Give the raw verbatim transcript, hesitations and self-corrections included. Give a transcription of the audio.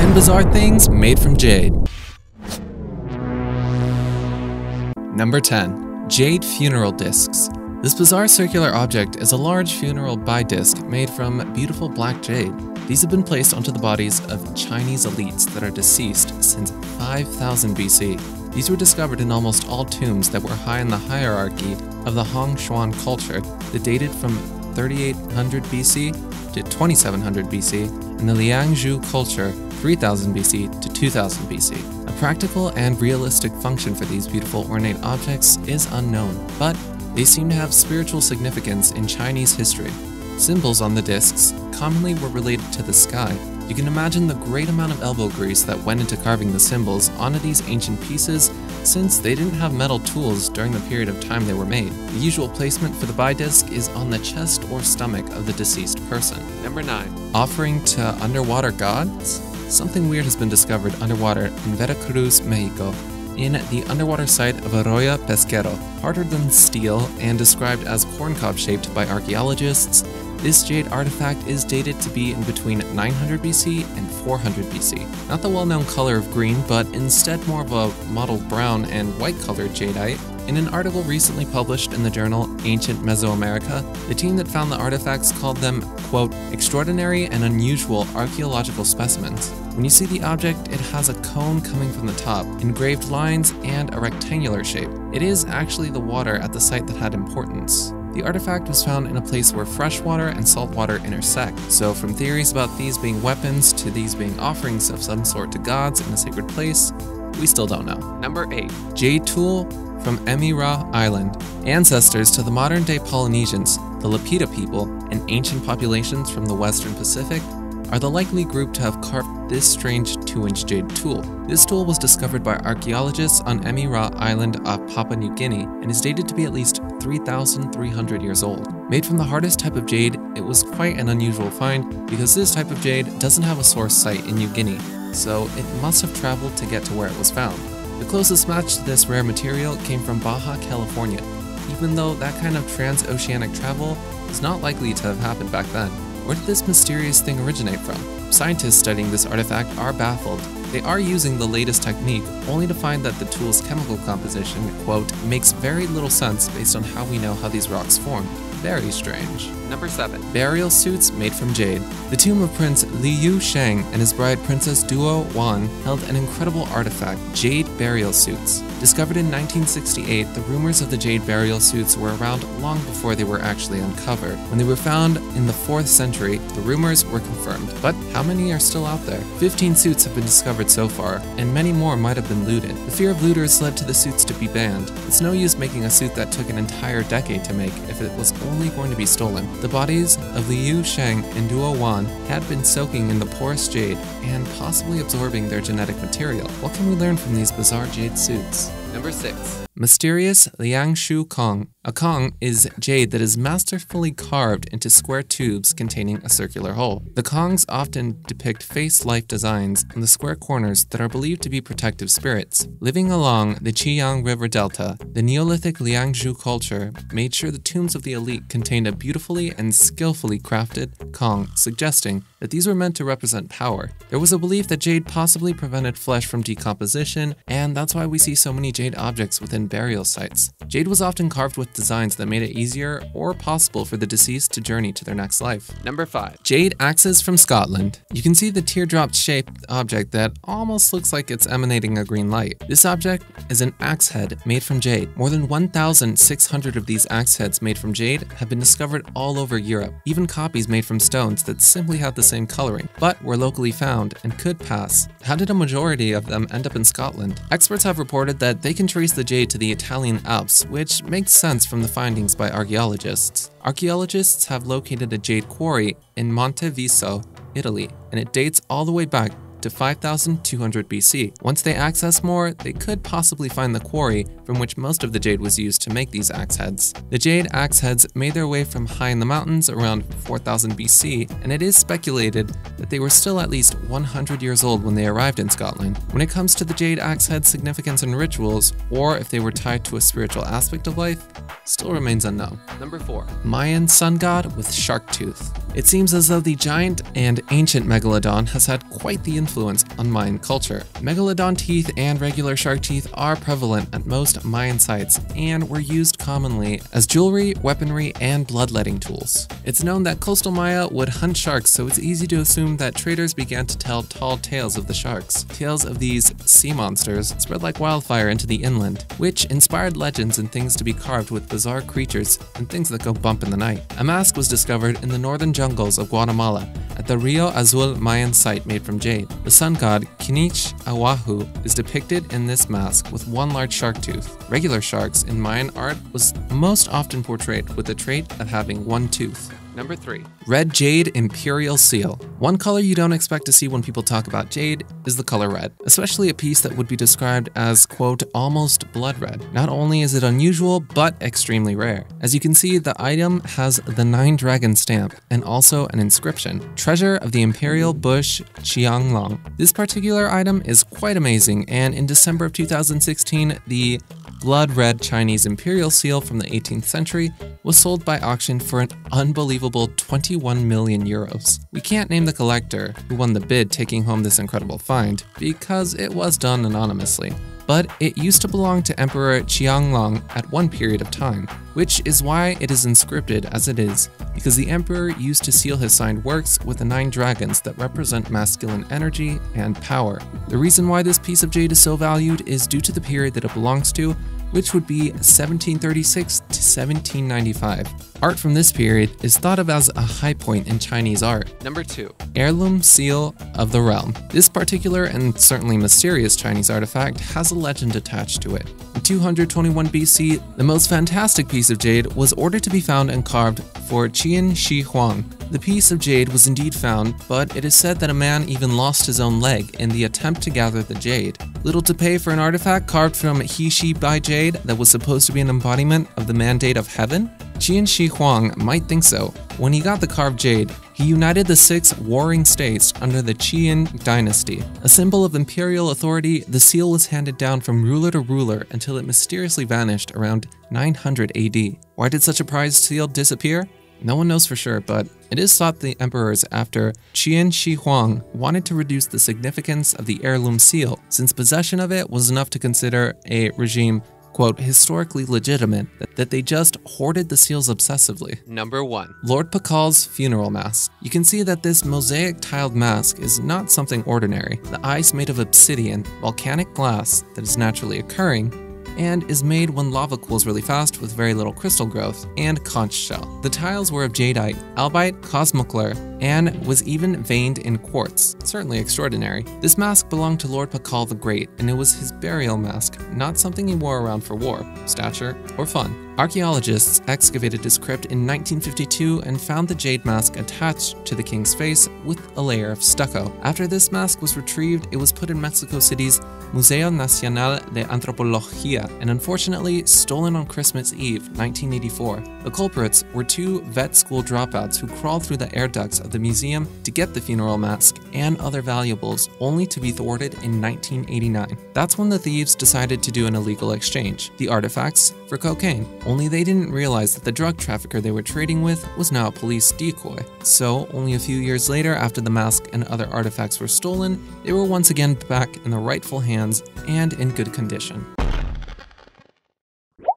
ten bizarre things made from jade. Number ten. Jade funeral discs. This bizarre circular object is a large funeral bai disc made from beautiful black jade. These have been placed onto the bodies of Chinese elites that are deceased since five thousand B C. These were discovered in almost all tombs that were high in the hierarchy of the Hongshan culture that dated from thirty-eight hundred B C to twenty-seven hundred B C and the Liangzhu culture three thousand B C to two thousand B C. A practical and realistic function for these beautiful ornate objects is unknown, but they seem to have spiritual significance in Chinese history. Symbols on the discs commonly were related to the sky. You can imagine the great amount of elbow grease that went into carving the symbols onto these ancient pieces, since they didn't have metal tools during the period of time they were made. The usual placement for the bai disc is on the chest or stomach of the deceased person. Number nine. Offering to underwater gods? Something weird has been discovered underwater in Veracruz, Mexico, in the underwater site of Arroyo Pesquero. Harder than steel and described as corncob shaped by archaeologists, this jade artifact is dated to be in between nine hundred B C and four hundred B C. Not the well-known color of green, but instead more of a mottled brown and white colored jadeite. In an article recently published in the journal Ancient Mesoamerica, the team that found the artifacts called them, quote, extraordinary and unusual archaeological specimens. When you see the object, it has a cone coming from the top, engraved lines, and a rectangular shape. It is actually the water at the site that had importance. The artifact was found in a place where fresh water and salt water intersect, so from theories about these being weapons to these being offerings of some sort to gods in a sacred place, we still don't know. Number eight. Jade tool from Emirau Island. Ancestors to the modern-day Polynesians, the Lapita people, and ancient populations from the Western Pacific are the likely group to have carved this strange two-inch jade tool. This tool was discovered by archaeologists on Emirau Island off Papua New Guinea and is dated to be at least three thousand three hundred years old. Made from the hardest type of jade, it was quite an unusual find because this type of jade doesn't have a source site in New Guinea, so it must have traveled to get to where it was found. The closest match to this rare material came from Baja, California, even though that kind of transoceanic travel is not likely to have happened back then. Where did this mysterious thing originate from? Scientists studying this artifact are baffled. They are using the latest technique, only to find that the tool's chemical composition, quote, makes very little sense based on how we know how these rocks formed. Very strange. Number seven. Burial suits made from jade. The tomb of Prince Liu Sheng and his bride Princess Duo Wang held an incredible artifact, jade burial suits. Discovered in nineteen sixty-eight, the rumors of the jade burial suits were around long before they were actually uncovered. When they were found in the fourth century, the rumors were confirmed. But how many are still out there? fifteen suits have been discovered so far, and many more might have been looted. The fear of looters led to the suits to be banned. It's no use making a suit that took an entire decade to make if it was only going to be stolen. The bodies of Liu Sheng and Duo Wan had been soaking in the porous jade and possibly absorbing their genetic material. What can we learn from these bizarre jade suits? Number six. Mysterious Liangshu Kong. A Kong is jade that is masterfully carved into square tubes containing a circular hole. The Kongs often depict face-like designs in the square corners that are believed to be protective spirits. Living along the Qiyang River Delta, the Neolithic Liangzhu culture made sure the tombs of the elite contained a beautifully and skillfully crafted Kong, suggesting that these were meant to represent power. There was a belief that jade possibly prevented flesh from decomposition, and that's why we see so many jade objects within burial sites. Jade was often carved with designs that made it easier or possible for the deceased to journey to their next life. Number five. Jade axes from Scotland. You can see the teardrop shaped object that almost looks like it's emanating a green light. This object is an axe head made from jade. More than one thousand six hundred of these axe heads made from jade have been discovered all over Europe, even copies made from stones that simply had the same coloring, but were locally found and could pass. How did a majority of them end up in Scotland? Experts have reported that they can trace the jade to the Italian Alps, which makes sense from the findings by archaeologists. Archaeologists have located a jade quarry in Monteviso, Italy, and it dates all the way back to five thousand two hundred B C. Once they access more, they could possibly find the quarry from which most of the jade was used to make these axe heads. The jade axe heads made their way from high in the mountains around four thousand B C, and it is speculated that they were still at least one hundred years old when they arrived in Scotland. When it comes to the jade axe head's significance in rituals, or if they were tied to a spiritual aspect of life, still remains unknown. Number four, Mayan sun god with shark tooth. It seems as though the giant and ancient Megalodon has had quite the influence on Mayan culture. Megalodon teeth and regular shark teeth are prevalent at most Mayan sites and were used commonly as jewelry, weaponry, and bloodletting tools. It's known that coastal Maya would hunt sharks, so it's easy to assume that traders began to tell tall tales of the sharks. Tales of these sea monsters spread like wildfire into the inland, which inspired legends and things to be carved with bizarre creatures and things that go bump in the night. A mask was discovered in the northern jungles of Guatemala at the Rio Azul Mayan site made from jade. The sun god Kinich Ahau is depicted in this mask with one large shark tooth. Regular sharks in Mayan art was most often portrayed with the trait of having one tooth. Number three, red jade imperial seal. One color you don't expect to see when people talk about jade is the color red, especially a piece that would be described as, quote, almost blood red. Not only is it unusual, but extremely rare. As you can see, the item has the nine dragon stamp and also an inscription, treasure of the imperial bush Qianglong. This particular item is quite amazing, and in December of two thousand sixteen, the blood red Chinese imperial seal from the eighteenth century was sold by auction for an unbelievable twenty-one million euros. We can't name the collector who won the bid taking home this incredible find because it was done anonymously, but it used to belong to Emperor Qianlong at one period of time, which is why it is inscripted as it is, because the emperor used to seal his signed works with the nine dragons that represent masculine energy and power. The reason why this piece of jade is so valued is due to the period that it belongs to, which would be seventeen thirty-six to seventeen ninety-five. Art from this period is thought of as a high point in Chinese art. Number two, heirloom seal of the realm. This particular and certainly mysterious Chinese artifact has a legend attached to it. In two hundred twenty-one B C, the most fantastic piece of jade was ordered to be found and carved for Qin Shi Huang. The piece of jade was indeed found, but it is said that a man even lost his own leg in the attempt to gather the jade. Little to pay for an artifact carved from He Shi Bai jade that was supposed to be an embodiment of the mandate of heaven? Qin Shi Huang might think so. When he got the carved jade, he united the six warring states under the Qin dynasty. A symbol of imperial authority, the seal was handed down from ruler to ruler until it mysteriously vanished around nine hundred A D. Why did such a prized seal disappear? No one knows for sure, but it is thought the emperors after Qin Shi Huang wanted to reduce the significance of the heirloom seal, since possession of it was enough to consider a regime, quote, historically legitimate, that they just hoarded the seals obsessively. Number one, Lord Pakal's funeral mask. You can see that this mosaic tiled mask is not something ordinary. The eyes made of obsidian, volcanic glass that is naturally occurring, and is made when lava cools really fast with very little crystal growth, and conch shell. The tiles were of jadeite, albite, cosmocler, and was even veined in quartz. Certainly extraordinary. This mask belonged to Lord Pakal the Great, and it was his burial mask, not something he wore around for war, stature, or fun. Archaeologists excavated his crypt in nineteen fifty-two and found the jade mask attached to the king's face with a layer of stucco. After this mask was retrieved, it was put in Mexico City's Museo Nacional de Antropología, and unfortunately stolen on Christmas Eve, nineteen eighty-four. The culprits were two vet school dropouts who crawled through the air ducts of the museum to get the funeral mask and other valuables, only to be thwarted in nineteen eighty-nine. That's when the thieves decided to do an illegal exchange, the artifacts for cocaine. Only they didn't realize that the drug trafficker they were trading with was now a police decoy. So, only a few years later, after the mask and other artifacts were stolen, they were once again back in the rightful hands and in good condition.